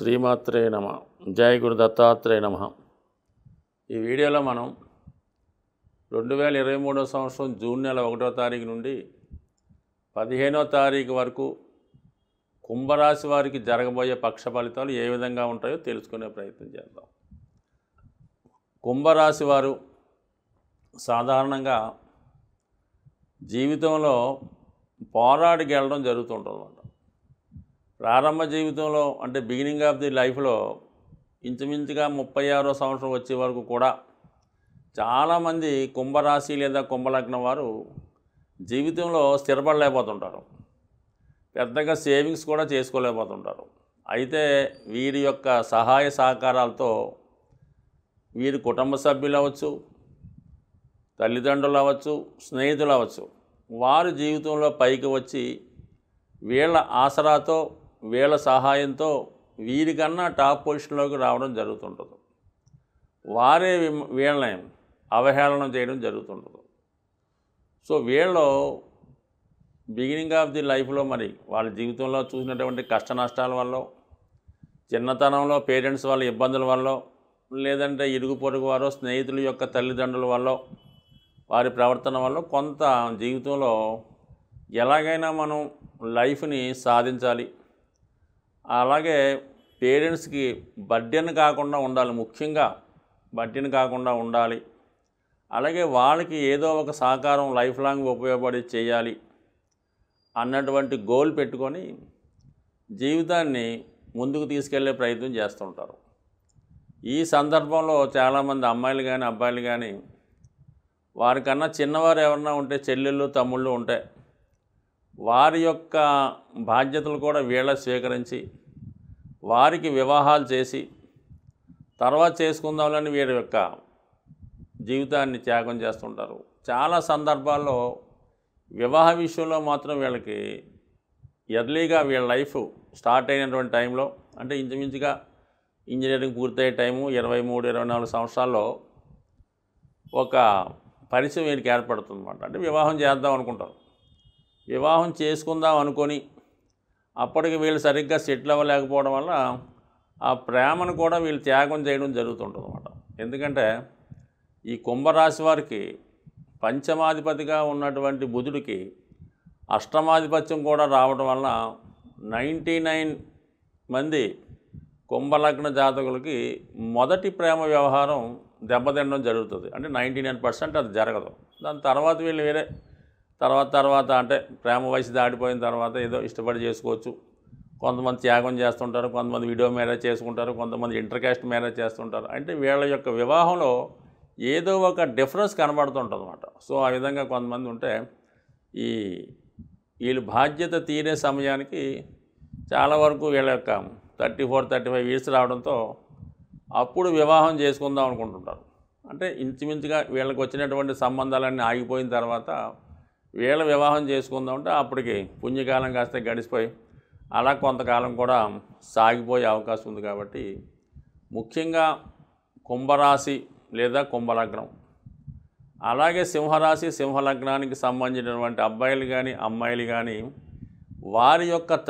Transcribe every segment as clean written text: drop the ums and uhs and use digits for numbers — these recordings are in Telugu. శ్రీమాత్రే నమ. జయ గురు దత్తాత్రేయ నమ. ఈ వీడియోలో మనం 2023వ సంవత్సరం జూన్ నెల 1వ తారీఖు నుండి 15వ తారీఖు వరకు కుంభరాశి వారికి జరగబోయే పక్ష ఫలితాలు ఏ విధంగా ఉంటాయో తెలుసుకునే ప్రయత్నం చేద్దాం. కుంభరాశి వారు సాధారణంగా జీవితంలో పోరాడి గెలడం జరుగుతుంటుందన్నమాట. ప్రారంభ జీవితంలో అంటే బిగినింగ్ ఆఫ్ ది లైఫ్లో ఇంచుమించుగా 36వ సంవత్సరం వచ్చే వరకు కూడా చాలామంది కుంభరాశి లేదా కుంభలగ్నం వారు జీవితంలో స్థిరపడలేకపోతుంటారు, పెద్దగా సేవింగ్స్ కూడా చేసుకోలేకపోతుంటారు. అయితే వీరి యొక్క సహాయ సహకారాలతో వీరి కుటుంబ సభ్యులు అవ్వచ్చు, తల్లిదండ్రులు అవ్వచ్చు, స్నేహితులు అవ్వచ్చు, వారు జీవితంలో పైకి వచ్చి వీళ్ళ ఆసరాతో వీళ్ళ సహాయంతో వీరికన్నా టాప్ పొజిషన్లోకి రావడం జరుగుతుంటుంది. వారే వీళ్ళని అవహేళనం చేయడం జరుగుతుంటుంది. సో వీళ్ళు బిగినింగ్ ఆఫ్ ది లైఫ్లో మరి వాళ్ళ జీవితంలో చూసినటువంటి కష్ట నష్టాల వల్ల, చిన్నతనంలో పేరెంట్స్ వాళ్ళ ఇబ్బందుల వల్ల, లేదంటే ఇరుగు పొరుగు వారో స్నేహితుల యొక్క తల్లిదండ్రుల వల్ల, వారి ప్రవర్తన వల్ల కొంత జీవితంలో ఎలాగైనా మనం లైఫ్ని సాధించాలి, అలాగే పేరెంట్స్కి బర్డెన్ కాకుండా ఉండాలి, ముఖ్యంగా బర్డెన్ కాకుండా ఉండాలి, అలాగే వాళ్ళకి ఏదో ఒక సహకారం లైఫ్ లాంగ్ ఉపయోగపడి చేయాలి అన్నటువంటి గోల్ పెట్టుకొని జీవితాన్ని ముందుకు తీసుకెళ్లే ప్రయత్నం చేస్తుంటారు. ఈ సందర్భంలో చాలామంది అమ్మాయిలు కానీ అబ్బాయిలు కానీ వారికన్నా చిన్నవారు ఎవరన్నా ఉంటే, చెల్లెళ్ళు తమ్ముళ్ళు ఉంటే, వారి యొక్క బాధ్యతలు కూడా వీళ్ళ స్వీకరించి వారికి వివాహాలు చేసి తర్వాత చేసుకుందామని వీరి యొక్క జీవితాన్ని త్యాగం చేస్తుంటారు. చాలా సందర్భాల్లో వివాహ విషయంలో మాత్రం వీళ్ళకి ఎర్లీగా వీళ్ళ లైఫ్ స్టార్ట్ అయినటువంటి టైంలో, అంటే ఇంచుమించుగా ఇంజనీరింగ్ పూర్తయ్యే టైము 23-24 సంవత్సరాల్లో ఒక పరిచయం వీరికి ఏర్పడుతుంది అన్నమాట. అంటే వివాహం చేద్దాం అనుకుంటారు. వివాహం చేసుకుందాం అనుకొని అప్పటికి వీళ్ళు సరిగ్గా సెటిల్ అవ్వలేకపోవడం వల్ల ఆ ప్రేమను కూడా వీళ్ళు త్యాగం చేయడం జరుగుతుంటుంది అన్నమాట. ఎందుకంటే ఈ కుంభరాశి వారికి పంచమాధిపతిగా ఉన్నటువంటి బుధుడికి అష్టమాధిపత్యం కూడా రావడం వల్ల 99 మంది కుంభలగ్న జాతకులకి మొదటి ప్రేమ వ్యవహారం దెబ్బతినడం జరుగుతుంది. అంటే 99% అది జరగదు. దాని తర్వాత వీళ్ళు వేరే తర్వాత అంటే ప్రేమ వయసు దాటిపోయిన తర్వాత ఏదో ఇష్టపడి చేసుకోవచ్చు. కొంతమంది త్యాగం చేస్తుంటారు, కొంతమంది వీడియో మ్యారేజ్ చేసుకుంటారు, కొంతమంది ఇంటర్కాస్ట్ మ్యారేజ్ చేస్తుంటారు. అంటే వీళ్ళ యొక్క వివాహంలో ఏదో ఒక డిఫరెన్స్ కనబడుతుంటుంది అన్నమాట. సో ఆ విధంగా కొంతమంది ఉంటే ఈ వీళ్ళు బాధ్యత తీరే సమయానికి చాలా వరకు వీళ్ళ యొక్క 34-35 ఇయర్స్ రావడంతో అప్పుడు వివాహం చేసుకుందాం అనుకుంటుంటారు. అంటే ఇంచుమించుగా వీళ్ళకి వచ్చినటువంటి సంబంధాలన్నీ ఆగిపోయిన తర్వాత వీళ్ళ వివాహం చేసుకుందామంటే అప్పటికి పుణ్యకాలం కాస్తే గడిచిపోయి అలా కొంతకాలం కూడా సాగిపోయే అవకాశం ఉంది. కాబట్టి ముఖ్యంగా కుంభరాశి లేదా కుంభలగ్నం, అలాగే సింహరాశి సింహలగ్నానికి సంబంధించినటువంటి అబ్బాయిలు కానీ అమ్మాయిలు కానీ వారి యొక్క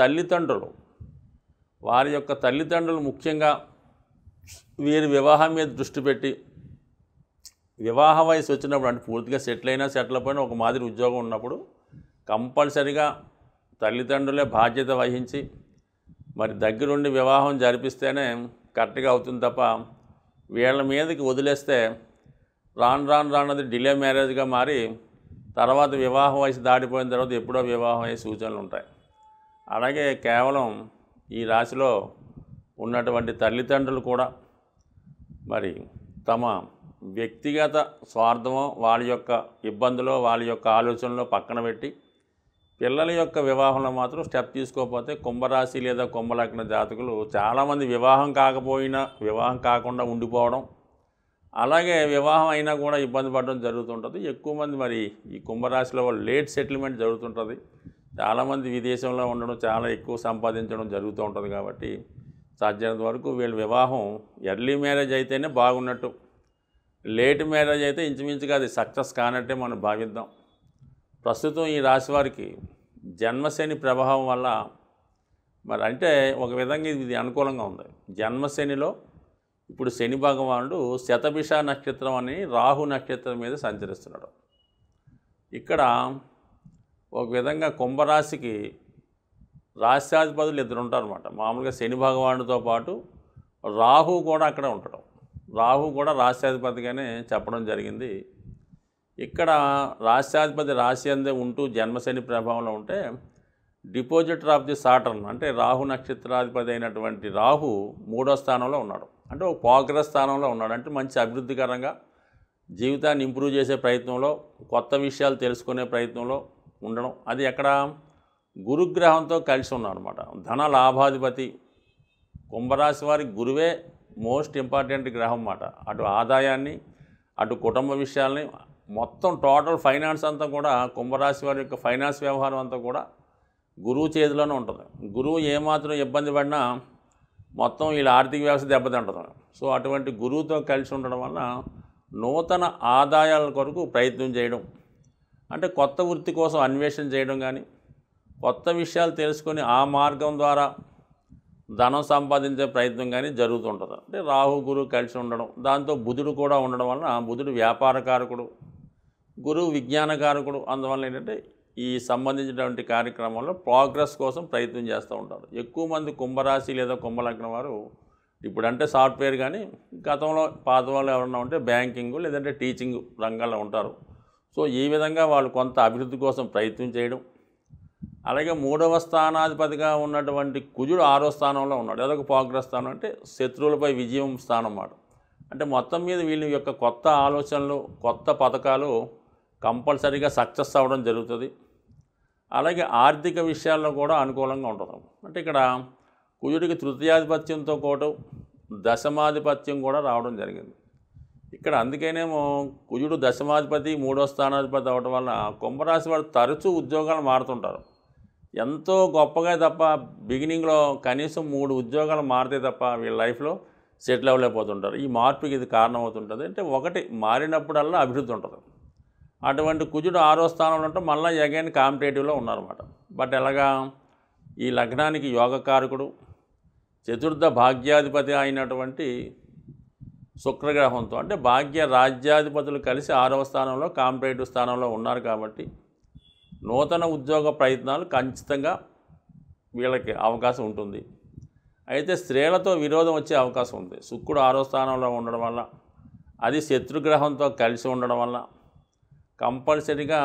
తల్లిదండ్రులు ముఖ్యంగా వీరి వివాహం మీద దృష్టి పెట్టి వివాహ వయసు వచ్చినప్పుడు, అంటే పూర్తిగా సెటిల్ అయినా సెటిల్ అయిపోయినా ఒక మాదిరి ఉద్యోగం ఉన్నప్పుడు కంపల్సరిగా తల్లిదండ్రులే బాధ్యత వహించి మరి దగ్గరుండి వివాహం జరిపిస్తేనే కరెక్ట్గా అవుతుంది తప్ప వీళ్ళ మీదకి వదిలేస్తే రాన్నది డిలే మ్యారేజ్గా మారి తర్వాత వివాహ వయసు దాటిపోయిన తర్వాత ఎప్పుడో వివాహం అయ్యే సూచనలు ఉంటాయి. అలాగే కేవలం ఈ రాశిలో ఉన్నటువంటి తల్లిదండ్రులు కూడా మరి తమ వ్యక్తిగత స్వార్థమో వాళ్ళ యొక్క ఇబ్బందులో వాళ్ళ యొక్క ఆలోచనలో పక్కన పెట్టి పిల్లల యొక్క వివాహంలో మాత్రం స్టెప్ తీసుకోకపోతే కుంభరాశి లేదా కుంభలగ్న జాతకులు చాలామంది వివాహం కాకుండా ఉండిపోవడం, అలాగే వివాహం అయినా కూడా ఇబ్బంది పడడం జరుగుతుంటుంది. ఎక్కువ మంది మరి ఈ కుంభరాశిలో వాళ్ళు లేట్ సెటిల్మెంట్ జరుగుతుంటుంది. చాలామంది విదేశంలో ఉండడం, చాలా ఎక్కువ సంపాదించడం జరుగుతూ ఉంటుంది. కాబట్టి సాధ్యమైనంత వరకు వీళ్ళ వివాహం ఎర్లీ మ్యారేజ్ అయితేనే బాగున్నట్టు, లేట్ మ్యారేజ్ అయితే ఇంచుమించుగా అది సక్సెస్ కానట్టే మనం భావిద్దాం. ప్రస్తుతం ఈ రాశి వారికి జన్మశని ప్రభావం వల్ల మరి అంటే ఒక విధంగా ఇది అనుకూలంగా ఉంది. జన్మశనిలో ఇప్పుడు శని భగవానుడు శతభిష నక్షత్రం అని రాహు నక్షత్రం మీద సంచరిస్తున్నాడు. ఇక్కడ ఒక విధంగా కుంభరాశికి రాశ్యాధిపతులు ఇద్దరు ఉంటారు అన్నమాట. మామూలుగా శని భగవానుడితో పాటు రాహు కూడా అక్కడ ఉంటాడు. రాహు కూడా రాశ్యాధిపతిగానే చెప్పడం జరిగింది. ఇక్కడ రాశ్యాధిపతి రాశి అందే ఉంటూ జన్మశని ప్రభావంలో ఉంటే డిపాజిటర్ ఆఫ్ ది సాటర్న్ అంటే రాహు నక్షత్రాధిపతి అయినటువంటి రాహు మూడో స్థానంలో ఉన్నాడు, అంటే ఒక పాగ్రహ స్థానంలో ఉన్నాడు. అంటే మంచి అభివృద్ధికరంగా జీవితాన్ని ఇంప్రూవ్ చేసే ప్రయత్నంలో, కొత్త విషయాలు తెలుసుకునే ప్రయత్నంలో ఉండడం, అది ఎక్కడ గురుగ్రహంతో కలిసి ఉన్నాడు అనమాట. ధన లాభాధిపతి కుంభరాశి వారికి గురువే మోస్ట్ ఇంపార్టెంట్ గ్రహం అన్నమాట. అటు ఆదాయాన్ని, అటు కుటుంబ విషయాల్ని, మొత్తం టోటల్ ఫైనాన్స్ అంతా కూడా కుంభరాశి వారి యొక్క ఫైనాన్స్ వ్యవహారం అంతా కూడా గురువు చేతిలోనే ఉంటుంది. గురువు ఏమాత్రం ఇబ్బంది పడినా మొత్తం వీళ్ళ ఆర్థిక వ్యవస్థ దెబ్బతింటుంది. సో అటువంటి గురువుతో కలిసి ఉండడం వలన నూతన ఆదాయాల కొరకు ప్రయత్నం చేయడం, అంటే కొత్త వృత్తి కోసం అన్వేషణ చేయడం కానీ, కొత్త విషయాలు తెలుసుకొని ఆ మార్గం ద్వారా ధనం సంపాదించే ప్రయత్నం కానీ జరుగుతుంటుంది. అంటే రాహు గురువు కలిసి ఉండడం, దాంతో బుధుడు కూడా ఉండడం వలన బుధుడు వ్యాపారకారకుడు, గురువు విజ్ఞానకారకుడు. అందువల్ల ఏంటంటే ఈ సంబంధించినటువంటి కార్యక్రమంలో ప్రోగ్రెస్ కోసం ప్రయత్నం చేస్తూ ఉంటారు. ఎక్కువ మంది కుంభరాశి లేదా కుంభలగ్నం వారు ఇప్పుడంటే సాఫ్ట్వేర్ కానీ గతంలో పాత వాళ్ళు ఎవరన్నా ఉంటే బ్యాంకింగ్ లేదంటే టీచింగ్ రంగాల్లో ఉంటారు. సో ఈ విధంగా వాళ్ళు కొంత అభివృద్ధి కోసం ప్రయత్నం చేయడం. అలాగే మూడవ స్థానాధిపతిగా ఉన్నటువంటి కుజుడు ఆరో స్థానంలో ఉన్నాడు. అదొక ప్రోగ్రెస్ స్థానం, అంటే శత్రువులపై విజయం స్థానం అన్నమాట. అంటే మొత్తం మీద వీళ్ళ యొక్క కొత్త ఆలోచనలు, కొత్త పథకాలు కంపల్సరీగా సక్సెస్ అవ్వడం జరుగుతుంది. అలాగే ఆర్థిక విషయాల్లో కూడా అనుకూలంగా ఉంటుంది. అంటే ఇక్కడ కుజుడికి తృతీయాధిపత్యంతో పాటు దశమాధిపత్యం కూడా రావడం జరిగింది. ఇక్కడ అందుకేనేమో కుజుడు దశమాధిపతి మూడో స్థానాధిపతి అవ్వడం వల్ల కుంభరాశి వారు తరచూ ఉద్యోగాలు మారుతుంటారు. ఎంతో గొప్పగా తప్ప బిగినింగ్లో కనీసం 3 ఉద్యోగాలు మారితే తప్ప వీళ్ళ లైఫ్లో సెటిల్ అవ్వలేకపోతుంటారు. ఈ మార్పుకి ఇది కారణమవుతుంటుంది. అంటే ఒకటి మారినప్పుడల్లా అభివృద్ధి ఉంటుంది. అటువంటి కుజుడు ఆరో స్థానంలో ఉంటే మళ్ళీ అగైన్ కాంపిటేటివ్లో ఉన్నారన్నమాట. బట్ ఎలాగా ఈ లగ్నానికి యోగకారకుడు చతుర్థ భాగ్యాధిపతి అయినటువంటి శుక్రగ్రహంతో, అంటే భాగ్య రాజ్యాధిపతులు కలిసి ఆరవ స్థానంలో కాంపిటేటివ్ స్థానంలో ఉన్నారు కాబట్టి నూతన ఉద్యోగ ప్రయత్నాలు ఖచ్చితంగా వీళ్ళకి అవకాశం ఉంటుంది. అయితే స్త్రీలతో విరోధం వచ్చే అవకాశం ఉంది. శుక్రుడు ఆరో స్థానంలో ఉండడం వల్ల, అది శత్రుగ్రహంతో కలిసి ఉండడం వల్ల కంపల్సరీగా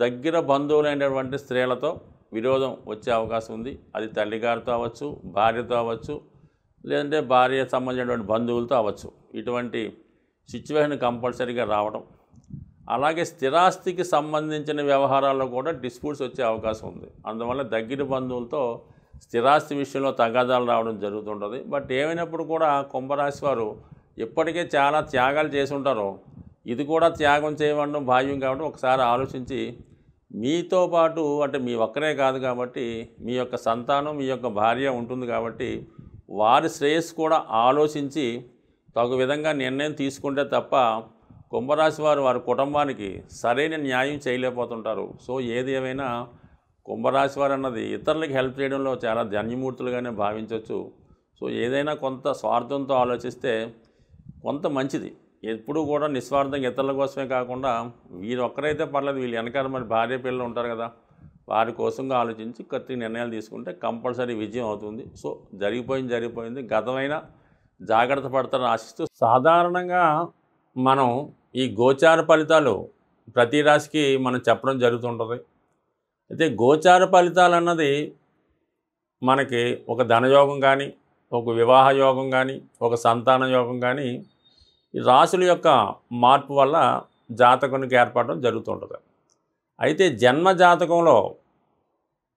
దగ్గర బంధువులైనటువంటి స్త్రీలతో విరోధం వచ్చే అవకాశం ఉంది. అది తల్లిగారితో అవ్వచ్చు, భార్యతో అవ్వచ్చు, లేదంటే భార్య సంబంధించినటువంటి బంధువులతో అవ్వచ్చు. ఇటువంటి సిచ్యువేషన్ కంపల్సరీగా రావడం. అలాగే స్థిరాస్తికి సంబంధించిన వ్యవహారాల్లో కూడా డిస్ప్యూట్స్ వచ్చే అవకాశం ఉంది. అందువల్ల దగ్గర బంధువులతో స్థిరాస్తి విషయంలో తగాదాలు రావడం జరుగుతుంటుంది. బట్ ఏమైనప్పుడు కూడా కుంభరాశి వారు ఇప్పటికే చాలా త్యాగాలు చేసి ఉంటారు. ఇది కూడా త్యాగం చేయడం భావ్యం కాబట్టి ఒకసారి ఆలోచించి మీతో పాటు, అంటే మీ ఒక్కరే కాదు కాబట్టి మీ యొక్క సంతానం, మీ యొక్క భార్య ఉంటుంది కాబట్టి వారి శ్రేయస్సు కూడా ఆలోచించి తగు విధంగా నిర్ణయం తీసుకుంటే తప్ప కుంభరాశి వారు వారి కుటుంబానికి సరైన న్యాయం చేయలేకపోతుంటారు. సో ఏది ఏమైనా కుంభరాశి వారు అన్నది ఇతరులకు హెల్ప్ చేయడంలో చాలా ధన్యమూర్తులుగానే భావించవచ్చు. సో ఏదైనా కొంత స్వార్థంతో ఆలోచిస్తే కొంత మంచిది. ఎప్పుడూ కూడా నిస్వార్థంగా ఇతరుల కోసమే కాకుండా వీరు ఒక్కరైతే పర్లేదు, వీళ్ళు వెనకాల మరి భార్య పిల్లలు ఉంటారు కదా, వారి కోసంగా ఆలోచించి కొత్త నిర్ణయాలు తీసుకుంటే కంపల్సరీ విజయం అవుతుంది. సో జరిగిపోయింది, గతమైన జాగ్రత్త పడతారని ఆశిస్తూ, సాధారణంగా మనం ఈ గోచార ఫలితాలు ప్రతి రాశికి మనం చెప్పడం జరుగుతుంటుంది. అయితే గోచార ఫలితాలు అన్నది మనకి ఒక ధనయోగం కానీ, ఒక వివాహ యోగం కానీ, ఒక సంతాన యోగం కానీ ఈ రాశుల యొక్క మార్పు వల్ల జాతకునికి ఏర్పడడం జరుగుతుంటుంది. అయితే జన్మ జాతకంలో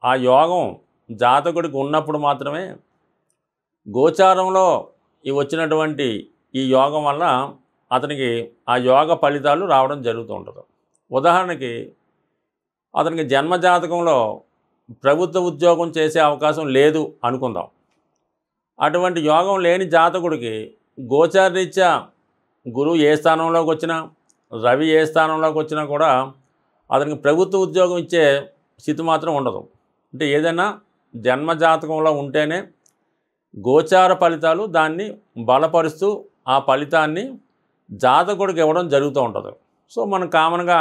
ఆ యోగం జాతకుడికి ఉన్నప్పుడు మాత్రమే గోచారంలో ఈ వచ్చినటువంటి ఈ యోగం వల్ల అతనికి ఆ యోగ ఫలితాలు రావడం జరుగుతూ ఉంటుంది. ఉదాహరణకి అతనికి జన్మ జాతకంలో ప్రభుత్వ ఉద్యోగం చేసే అవకాశం లేదు అనుకుందాం. అటువంటి యోగం లేని జాతకుడికి గోచారరీత్యా గురువు ఏ స్థానంలోకి వచ్చినా, రవి ఏ స్థానంలోకి వచ్చినా కూడా అతనికి ప్రభుత్వ ఉద్యోగం ఇచ్చే స్థితి మాత్రం ఉండదు. అంటే ఏదైనా జన్మ జాతకంలో ఉంటేనే గోచార ఫలితాలు దాన్ని బలపరుస్తూ ఆ ఫలితాన్ని జాతకుడికి ఇవ్వడం జరుగుతూ ఉంటుంది. సో మనం కామన్గా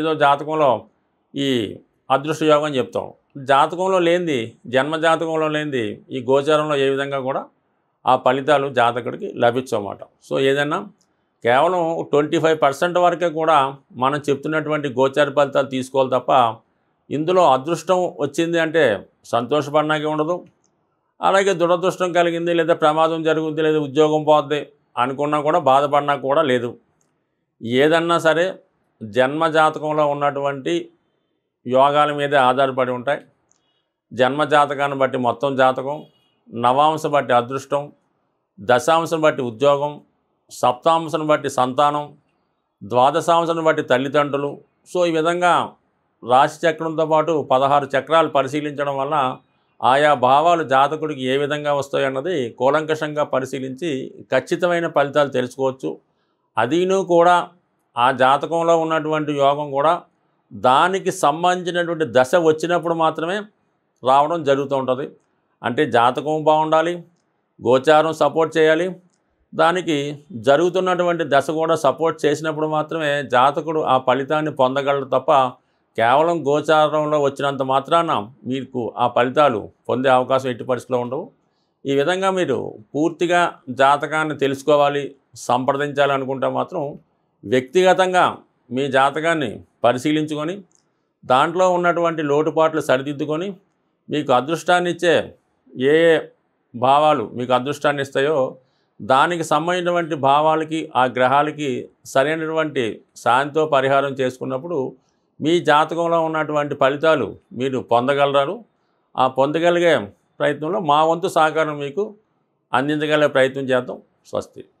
ఏదో జాతకంలో ఈ అదృష్ట యోగం అని చెప్తాం. జాతకంలో లేనిది, జన్మ జాతకంలో లేనిది ఈ గోచారంలో ఏ విధంగా కూడా ఆ ఫలితాలు జాతకుడికి లభించమాట. సో ఏదైనా కేవలం 25% వరకే కూడా మనం చెప్తున్నటువంటి గోచార ఫలితాలు తీసుకోవాలి తప్ప ఇందులో అదృష్టం వచ్చింది అంటే సంతోషపడడానికి ఉండదు. అలాగే దురదృష్టం కలిగింది లేదా ప్రమాదం జరుగుద్ది లేదా ఉద్యోగం పోద్ది అనుకున్నా కూడా బాధపడినా కూడా లేదు. ఏదన్నా సరే జన్మ జాతకంలో ఉన్నటువంటి యోగాల మీదే ఆధారపడి ఉంటాయి. జన్మ జాతకాన్ని బట్టి మొత్తం జాతకం, నవాంశం బట్టి అదృష్టం, దశాంశం బట్టి ఉద్యోగం, సప్తాంశం బట్టి సంతానం, ద్వాదశాంశం బట్టి తల్లిదండ్రులు. సో ఈ విధంగా రాశి చక్రంతో పాటు 16 చక్రాలు పరిశీలించడం వల్ల ఆయా భావాలు జాతకుడికి ఏ విధంగా వస్తాయి అన్నది కూలంకషంగా పరిశీలించి ఖచ్చితమైన ఫలితాలు తెలుసుకోవచ్చు. అదీను కూడా ఆ జాతకంలో ఉన్నటువంటి యోగం కూడా దానికి సంబంధించినటువంటి దశ వచ్చినప్పుడు మాత్రమే రావడం జరుగుతూ ఉంటుంది. అంటే జాతకం బాగుండాలి, గోచారం సపోర్ట్ చేయాలి, దానికి జరుగుతున్నటువంటి దశ కూడా సపోర్ట్ చేసినప్పుడు మాత్రమే జాతకుడు ఆ ఫలితాన్ని పొందగలడు తప్ప కేవలం గోచారంలో వచ్చినంత మాత్రాన మీకు ఆ ఫలితాలు పొందే అవకాశం ఎట్టి పరిస్థితిలో ఉండవు. ఈ విధంగా మీరు పూర్తిగా జాతకాన్ని తెలుసుకోవాలి, సంప్రదించాలి అనుకుంటే మాత్రం వ్యక్తిగతంగా మీ జాతకాన్ని పరిశీలించుకొని దాంట్లో ఉన్నటువంటి లోటుపాట్లు సరిదిద్దుకొని మీకు అదృష్టాన్ని ఇచ్చే ఏ భావాలు మీకు అదృష్టాన్ని ఇస్తాయో దానికి సంబంధించినటువంటి భావాలకి ఆ గ్రహాలకి సరైనటువంటి శాంతితో పరిహారం చేసుకున్నప్పుడు మీ జాతకంలో ఉన్నటువంటి ఫలితాలు మీరు పొందగలరు. ఆ పొందగలిగే ప్రయత్నంలో మా వంతు సహకారం మీకు అందించగలిగే ప్రయత్నం చేద్దాం. స్వస్తి.